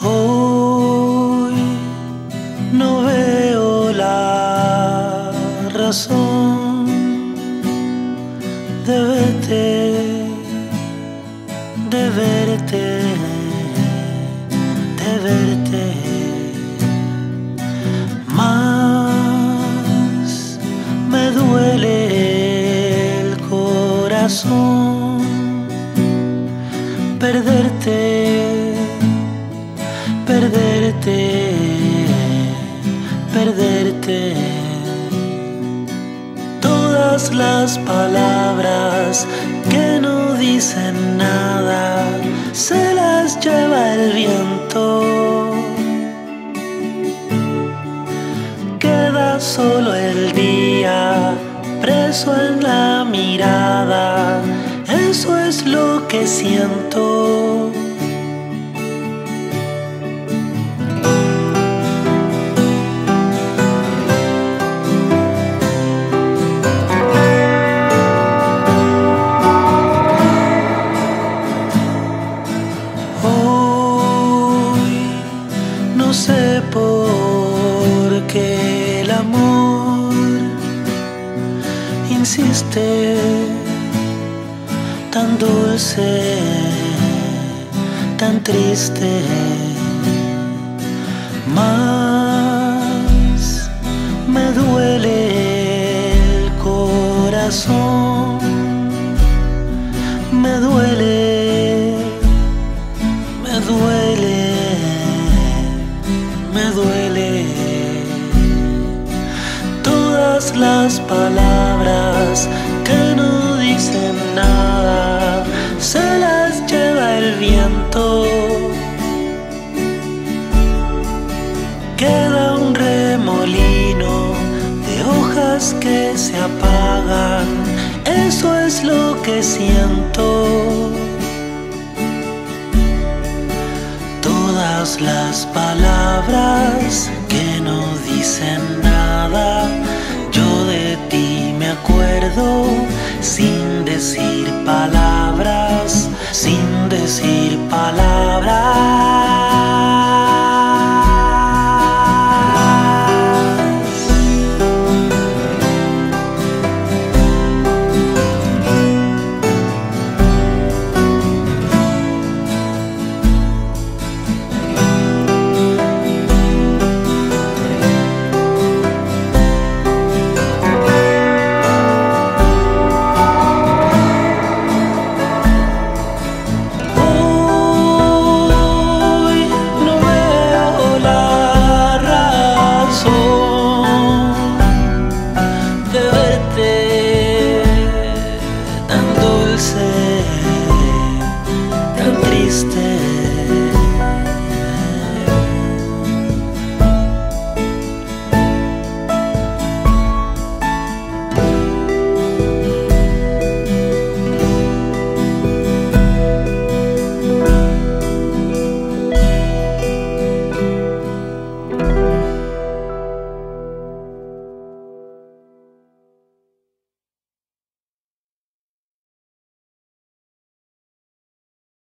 Hoy no veo la razón de verte más me duele el corazón perderte. Todas las palabras que no dicen nada se las lleva el viento. Queda solo el día preso en la mirada. Eso es lo que siento. No sé por qué el amor insiste tan dulce, tan triste. Más me duele el corazón, me duele. Todas las palabras que no dicen nada se las lleva el viento. Queda un remolino de hojas que se apagan. Eso es lo que siento. Todas las palabras que no dicen nada, yo de ti me acuerdo sin decir palabras, sin decir palabras. De verte tan dulce.